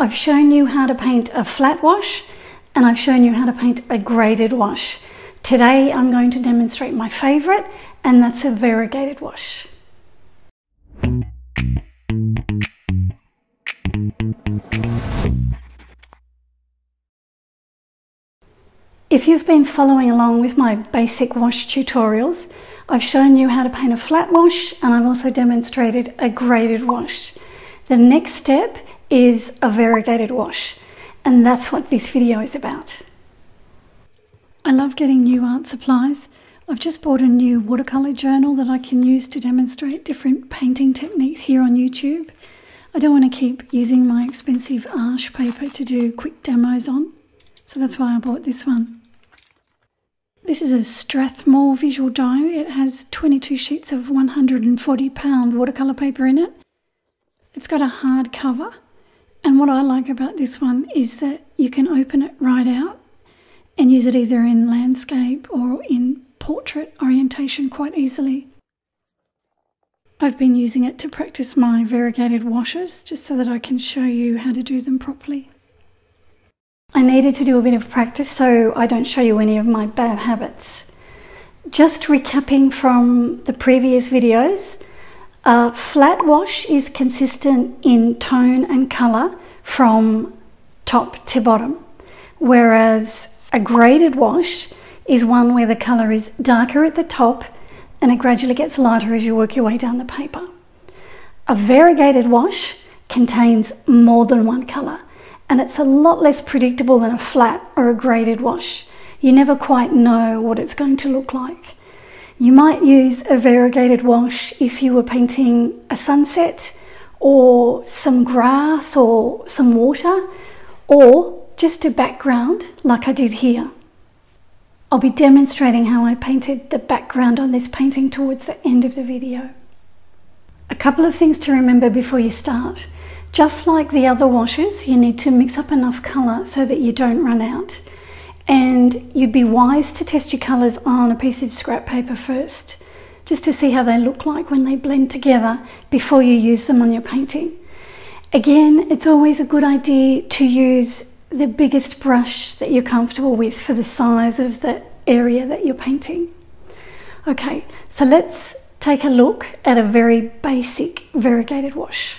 I've shown you how to paint a flat wash and I've shown you how to paint a graded wash. Today I'm going to demonstrate my favorite, and that's a variegated wash. If you've been following along with my basic wash tutorials, I've shown you how to paint a flat wash and I've also demonstrated a graded wash. The next step is a variegated wash, and that's what this video is about. I love getting new art supplies. I've just bought a new watercolor journal that I can use to demonstrate different painting techniques here on YouTube. I don't want to keep using my expensive Arches paper to do quick demos on, so that's why I bought this one. This is a Strathmore visual diary. It has 22 sheets of 140-pound watercolor paper in it. It's got a hard cover, and what I like about this one is that you can open it right out and use it either in landscape or in portrait orientation quite easily. I've been using it to practice my variegated washes just so that I can show you how to do them properly. I needed to do a bit of practice so I don't show you any of my bad habits. Just recapping from the previous videos, a flat wash is consistent in tone and colour from top to bottom, whereas a graded wash is one where the colour is darker at the top and it gradually gets lighter as you work your way down the paper. A variegated wash contains more than one colour, and it's a lot less predictable than a flat or a graded wash. You never quite know what it's going to look like. You might use a variegated wash if you were painting a sunset or some grass or some water, or just a background like I did here. I'll be demonstrating how I painted the background on this painting towards the end of the video. A couple of things to remember before you start. Just like the other washes, you need to mix up enough colour so that you don't run out. And you'd be wise to test your colours on a piece of scrap paper first, just to see how they look like when they blend together before you use them on your painting. Again, it's always a good idea to use the biggest brush that you're comfortable with for the size of the area that you're painting. Okay, so let's take a look at a very basic variegated wash.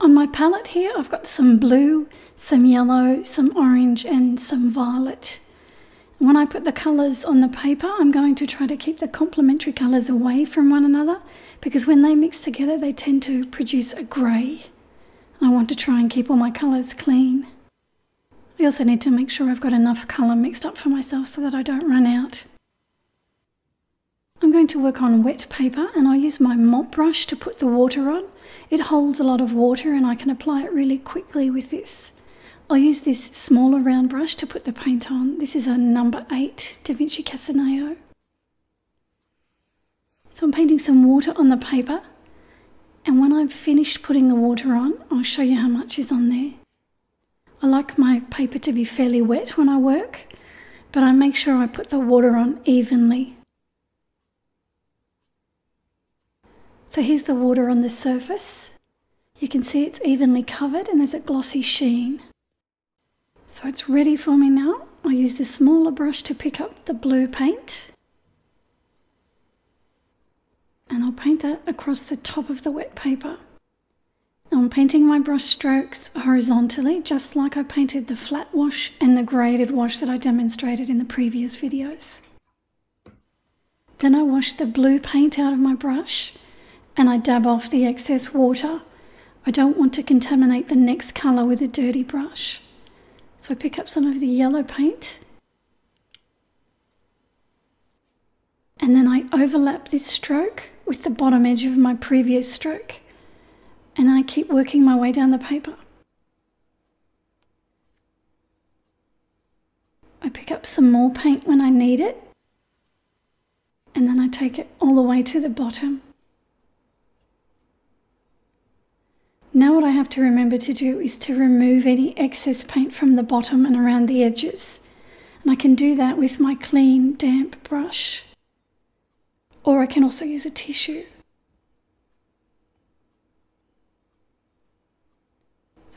On my palette here, I've got some blue, some yellow, some orange, and some violet. When I put the colours on the paper, I'm going to try to keep the complementary colours away from one another, because when they mix together, they tend to produce a grey. I want to try and keep all my colours clean. I also need to make sure I've got enough colour mixed up for myself so that I don't run out. I'm going to work on wet paper, and I'll use my mop brush to put the water on. It holds a lot of water and I can apply it really quickly with this. I'll use this smaller round brush to put the paint on. This is a number 8 Da Vinci Casaneo. So I'm painting some water on the paper, and when I've finished putting the water on, I'll show you how much is on there. I like my paper to be fairly wet when I work, but I make sure I put the water on evenly. So here's the water on the surface. You can see it's evenly covered and there's a glossy sheen. So it's ready for me now. I'll use the smaller brush to pick up the blue paint, and I'll paint that across the top of the wet paper. I'm painting my brush strokes horizontally, just like I painted the flat wash and the graded wash that I demonstrated in the previous videos. Then I wash the blue paint out of my brush and I dab off the excess water. I don't want to contaminate the next colour with a dirty brush. So I pick up some of the yellow paint, and then I overlap this stroke with the bottom edge of my previous stroke, and I keep working my way down the paper. I pick up some more paint when I need it, and then I take it all the way to the bottom. Now what I have to remember to do is to remove any excess paint from the bottom and around the edges, and I can do that with my clean, damp brush. Or I can also use a tissue.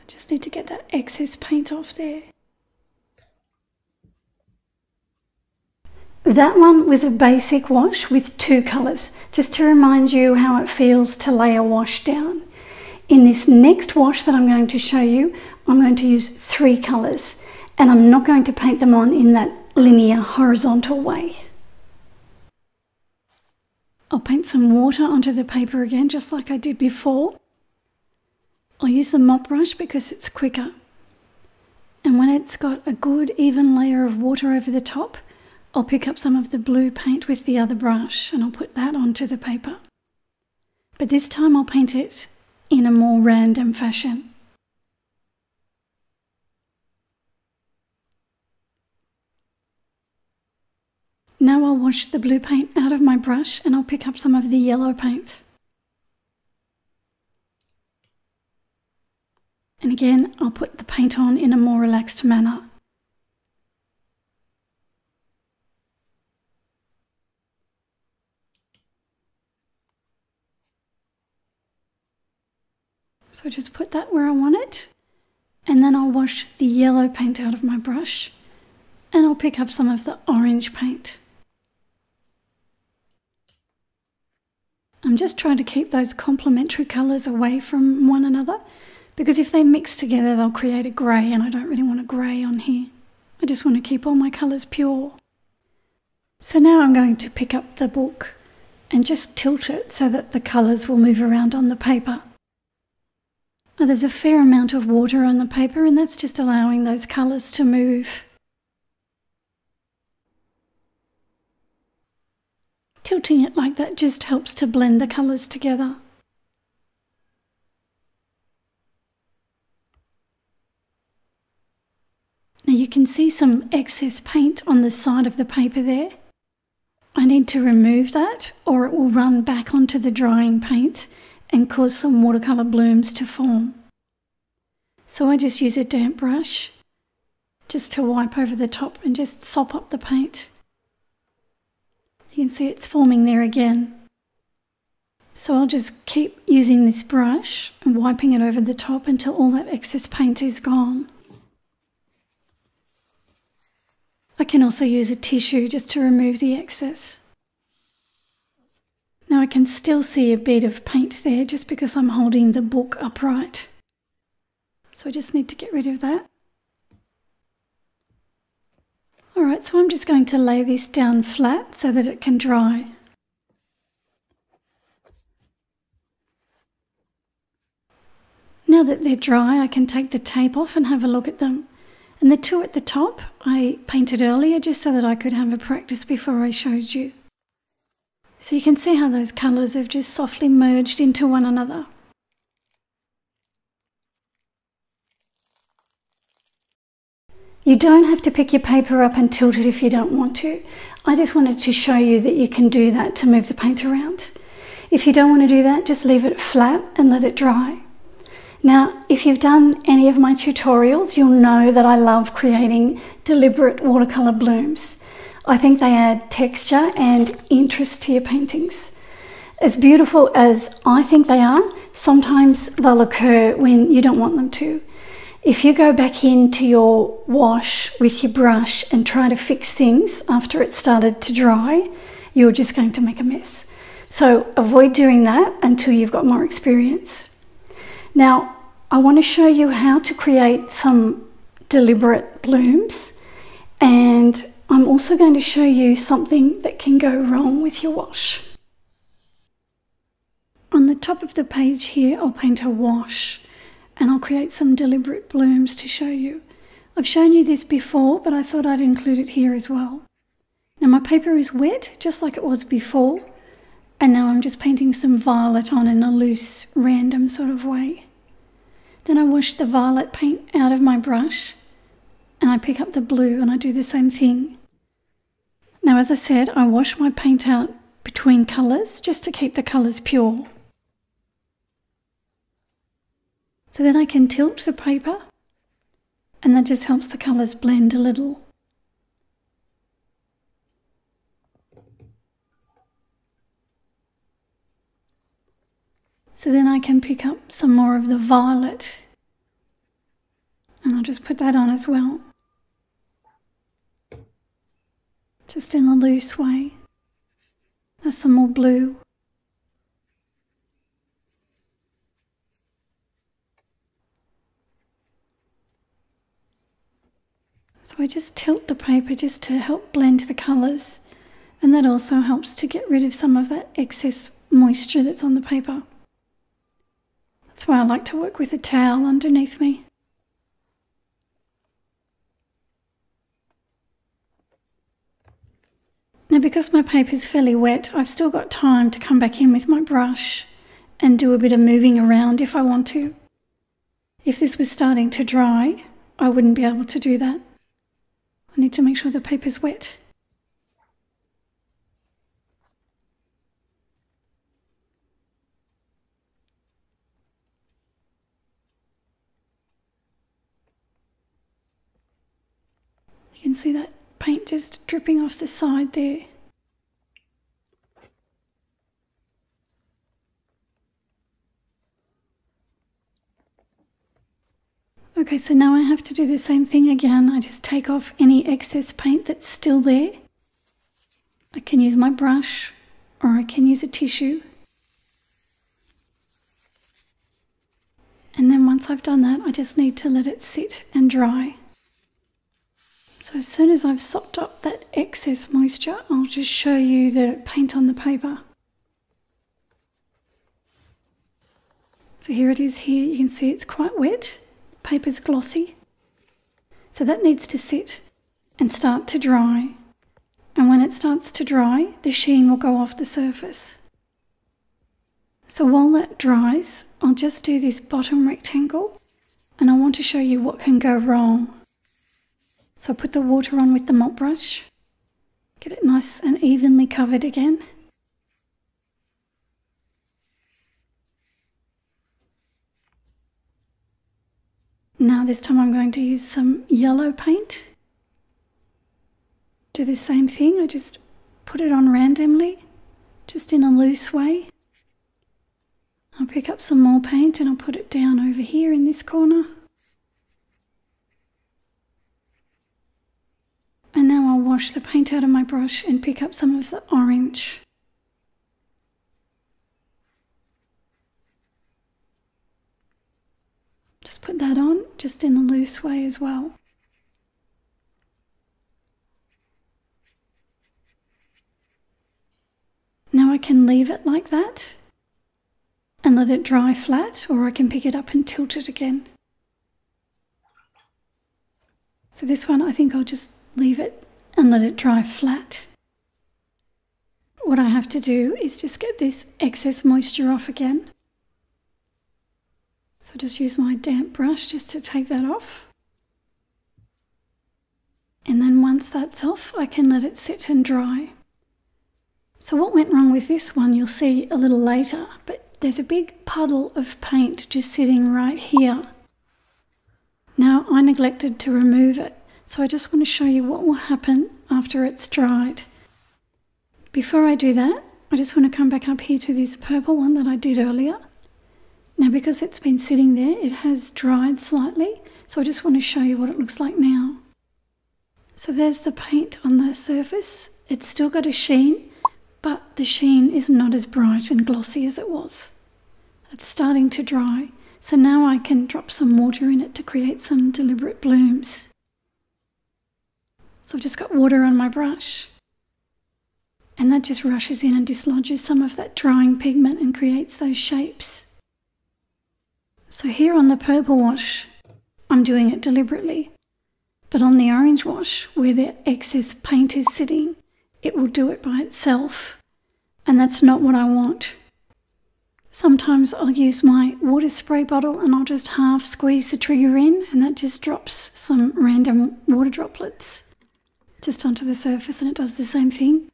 I just need to get that excess paint off there. That one was a basic wash with two colours, just to remind you how it feels to lay a wash down. In this next wash that I'm going to show you, I'm going to use three colours, and I'm not going to paint them on in that linear horizontal way. I'll paint some water onto the paper again, just like I did before. I'll use the mop brush because it's quicker. And when it's got a good even layer of water over the top, I'll pick up some of the blue paint with the other brush and I'll put that onto the paper. But this time I'll paint it in a more random fashion. Now I'll wash the blue paint out of my brush and I'll pick up some of the yellow paint. And again, I'll put the paint on in a more relaxed manner. So just put that where I want it, and then I'll wash the yellow paint out of my brush and I'll pick up some of the orange paint. I'm just trying to keep those complementary colours away from one another, because if they mix together they'll create a grey, and I don't really want a grey on here. I just want to keep all my colours pure. So now I'm going to pick up the book and just tilt it so that the colours will move around on the paper. Now, there's a fair amount of water on the paper, and that's just allowing those colours to move. Tilting it like that just helps to blend the colours together. Now you can see some excess paint on the side of the paper there. I need to remove that or it will run back onto the drying paint and cause some watercolour blooms to form. So I just use a damp brush just to wipe over the top and just sop up the paint. You can see it's forming there again. So I'll just keep using this brush and wiping it over the top until all that excess paint is gone. I can also use a tissue just to remove the excess. Now I can still see a bit of paint there just because I'm holding the book upright. So I just need to get rid of that. Alright, so I'm just going to lay this down flat so that it can dry. Now that they're dry, I can take the tape off and have a look at them. And the two at the top I painted earlier just so that I could have a practice before I showed you. So you can see how those colours have just softly merged into one another. You don't have to pick your paper up and tilt it if you don't want to. I just wanted to show you that you can do that to move the paint around. If you don't want to do that, just leave it flat and let it dry. Now, if you've done any of my tutorials, you'll know that I love creating deliberate watercolour blooms. I think they add texture and interest to your paintings. As beautiful as I think they are, sometimes they'll occur when you don't want them to. If you go back into your wash with your brush and try to fix things after it started to dry, you're just going to make a mess. So avoid doing that until you've got more experience. Now, I want to show you how to create some deliberate blooms, and I'm also going to show you something that can go wrong with your wash. On the top of the page here, I'll paint a wash. And I'll create some deliberate blooms to show you. I've shown you this before, but I thought I'd include it here as well. Now my paper is wet, just like it was before, and now I'm just painting some violet on in a loose, random sort of way. Then I wash the violet paint out of my brush, and I pick up the blue and I do the same thing. Now as I said, I wash my paint out between colours, just to keep the colours pure. So then I can tilt the paper, and that just helps the colours blend a little. So then I can pick up some more of the violet And I'll just put that on as well. Just in a loose way. That's some more blue. So I just tilt the paper just to help blend the colours, and that also helps to get rid of some of that excess moisture that's on the paper. That's why I like to work with a towel underneath me. Now because my paper's fairly wet, I've still got time to come back in with my brush and do a bit of moving around if I want to. If this was starting to dry, I wouldn't be able to do that. I need to make sure the paper's wet. You can see that paint just dripping off the side there. Okay, so now I have to do the same thing again. I just take off any excess paint that's still there. I can use my brush or I can use a tissue. And then once I've done that, I just need to let it sit and dry. So as soon as I've sopped up that excess moisture, I'll just show you the paint on the paper. So here it is here, you can see it's quite wet, the paper's glossy. So that needs to sit and start to dry. And when it starts to dry, the sheen will go off the surface. So while that dries, I'll just do this bottom rectangle and I want to show you what can go wrong. So I put the water on with the mop brush, get it nice and evenly covered again. Now this time I'm going to use some yellow paint. Do the same thing, I just put it on randomly, just in a loose way. I'll pick up some more paint and I'll put it down over here in this corner. And now I'll wash the paint out of my brush and pick up some of the orange. Just put that on, just in a loose way as well. Now I can leave it like that and let it dry flat, or I can pick it up and tilt it again. So this one I think I'll just leave it and let it dry flat. What I have to do is just get this excess moisture off again. So just use my damp brush just to take that off. And then once that's off, I can let it sit and dry. So what went wrong with this one, you'll see a little later, but there's a big puddle of paint just sitting right here. Now I neglected to remove it. So I just want to show you what will happen after it's dried. Before I do that, I just want to come back up here to this purple one that I did earlier. Now because it's been sitting there, it has dried slightly, so I just want to show you what it looks like now. So there's the paint on the surface. It's still got a sheen, but the sheen is not as bright and glossy as it was. It's starting to dry, so now I can drop some water in it to create some deliberate blooms. So I've just got water on my brush and that just rushes in and dislodges some of that drying pigment and creates those shapes. So here on the purple wash, I'm doing it deliberately, but on the orange wash where the excess paint is sitting, it will do it by itself, and that's not what I want. Sometimes I'll use my water spray bottle and I'll just half squeeze the trigger in and that just drops some random water droplets just onto the surface, and it does the same thing.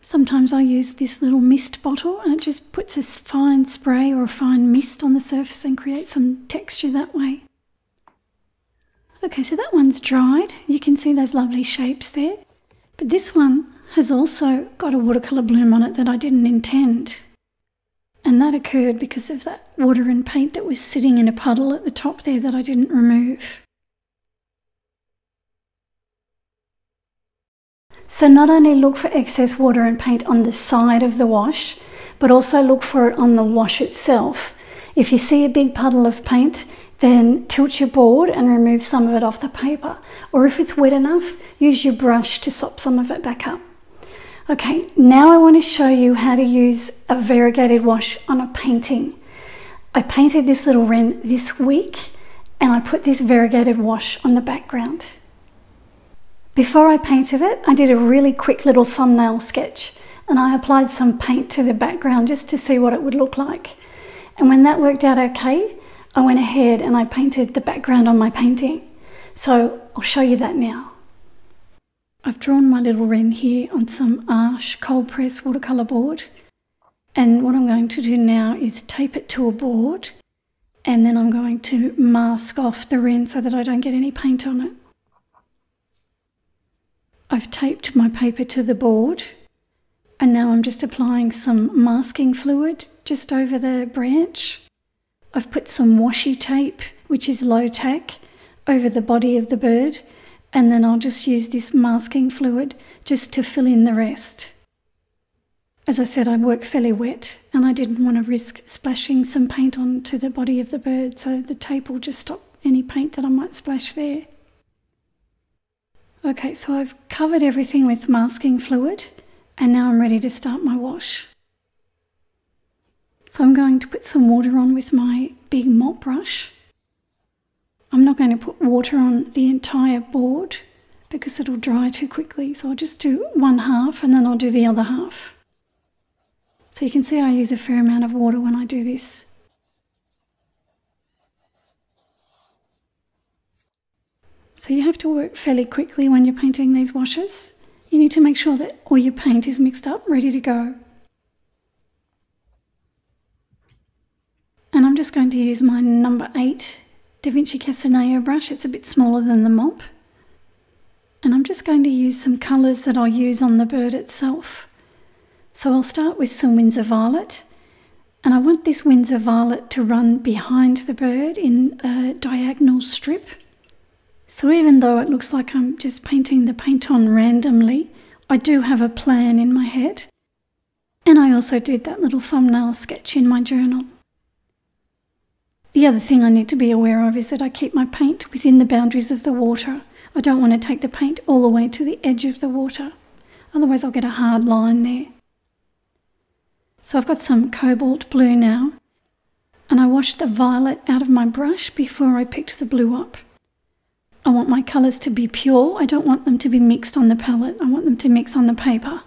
Sometimes I use this little mist bottle and it just puts a fine spray or a fine mist on the surface and creates some texture that way. Okay, so that one's dried. You can see those lovely shapes there. But this one has also got a watercolour bloom on it that I didn't intend. And that occurred because of that water and paint that was sitting in a puddle at the top there that I didn't remove. So not only look for excess water and paint on the side of the wash, but also look for it on the wash itself. If you see a big puddle of paint, then tilt your board and remove some of it off the paper. Or if it's wet enough, use your brush to sop some of it back up. Okay, now I want to show you how to use a variegated wash on a painting. I painted this little wren this week and I put this variegated wash on the background. Before I painted it, I did a really quick little thumbnail sketch and I applied some paint to the background just to see what it would look like. And when that worked out okay, I went ahead and I painted the background on my painting. So I'll show you that now. I've drawn my little wren here on some Arches cold press watercolour board. And what I'm going to do now is tape it to a board. And then I'm going to mask off the wren so that I don't get any paint on it. I've taped my paper to the board. And now I'm just applying some masking fluid just over the branch. I've put some washi tape, which is low tack, over the body of the bird, and then I'll just use this masking fluid just to fill in the rest. As I said, I work fairly wet and I didn't want to risk splashing some paint onto the body of the bird, so the tape will just stop any paint that I might splash there. Okay, so I've covered everything with masking fluid and now I'm ready to start my wash. So I'm going to put some water on with my big mop brush. I'm not going to put water on the entire board because it'll dry too quickly. So I'll just do one half and then I'll do the other half. So you can see I use a fair amount of water when I do this. So you have to work fairly quickly when you're painting these washes. You need to make sure that all your paint is mixed up, ready to go. And I'm just going to use my number 8 Da Vinci Casaneo brush. It's a bit smaller than the mop. And I'm just going to use some colours that I'll use on the bird itself. So I'll start with some Windsor Violet. And I want this Windsor Violet to run behind the bird in a diagonal strip. So even though it looks like I'm just painting the paint on randomly, I do have a plan in my head. And I also did that little thumbnail sketch in my journal. The other thing I need to be aware of is that I keep my paint within the boundaries of the water. I don't want to take the paint all the way to the edge of the water, otherwise I'll get a hard line there. So I've got some Cobalt Blue now, and I washed the violet out of my brush before I picked the blue up. I want my colours to be pure, I don't want them to be mixed on the palette, I want them to mix on the paper.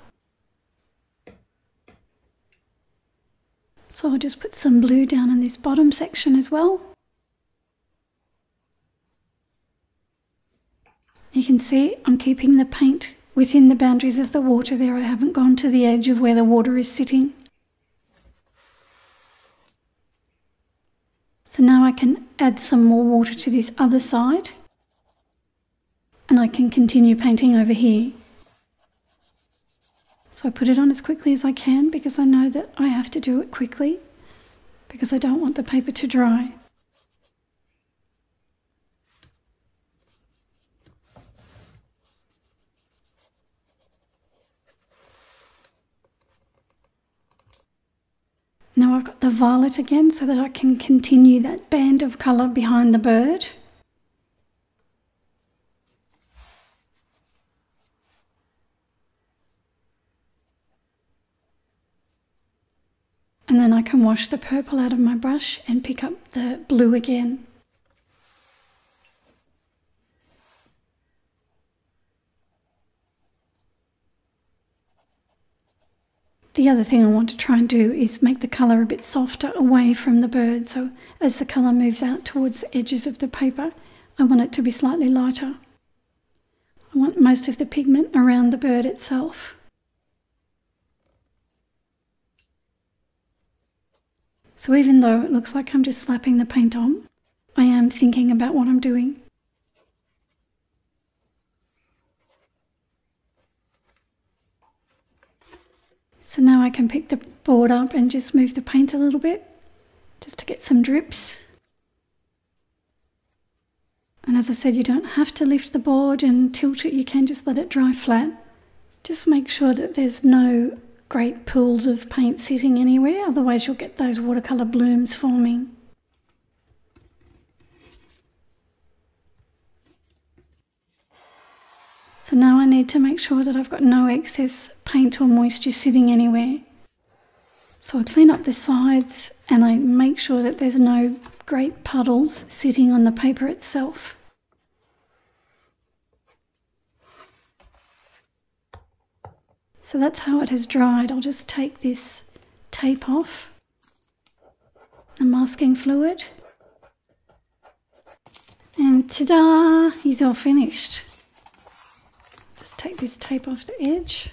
So I'll just put some blue down in this bottom section as well. You can see I'm keeping the paint within the boundaries of the water there. I haven't gone to the edge of where the water is sitting. So now I can add some more water to this other side. And I can continue painting over here. So I put it on as quickly as I can because I know that I have to do it quickly because I don't want the paper to dry. Now I've got the violet again so that I can continue that band of colour behind the bird. And then I can wash the purple out of my brush and pick up the blue again. The other thing I want to try and do is make the colour a bit softer away from the bird. So as the colour moves out towards the edges of the paper, I want it to be slightly lighter. I want most of the pigment around the bird itself. So even though it looks like I'm just slapping the paint on, I am thinking about what I'm doing. So now I can pick the board up and just move the paint a little bit, just to get some drips. And as I said, you don't have to lift the board and tilt it, you can just let it dry flat. Just make sure that there's no great pools of paint sitting anywhere, otherwise you'll get those watercolour blooms forming. So now I need to make sure that I've got no excess paint or moisture sitting anywhere. So I clean up the sides and I make sure that there's no great puddles sitting on the paper itself. So that's how it has dried. I'll just take this tape off, the masking fluid, and ta-da, he's all finished. Just take this tape off the edge.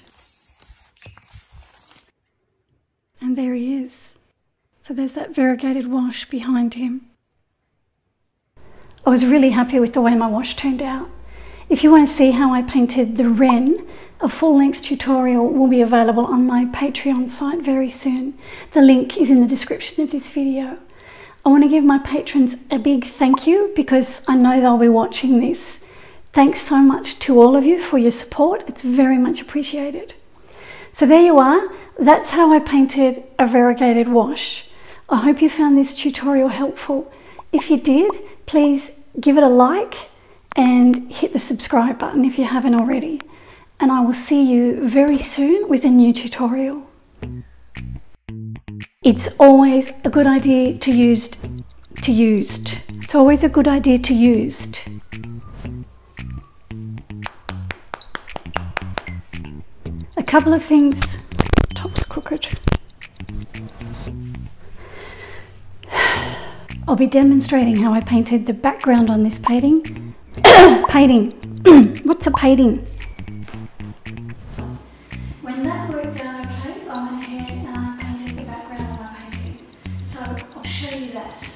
And there he is. So there's that variegated wash behind him. I was really happy with the way my wash turned out. If you want to see how I painted the wren, a full-length tutorial will be available on my Patreon site very soon. The link is in the description of this video. I want to give my patrons a big thank you because I know they'll be watching this. Thanks so much to all of you for your support. It's very much appreciated. So there you are. That's how I painted a variegated wash. I hope you found this tutorial helpful. If you did, please give it a like and hit the subscribe button if you haven't already. And I will see you very soon with a new tutorial. It's always a good idea to use. A couple of things. Top's crooked. I'll be demonstrating how I painted the background on this painting. What's a painting? When that worked out okay, I went ahead and I painted the background on my painting. So I'll show you that.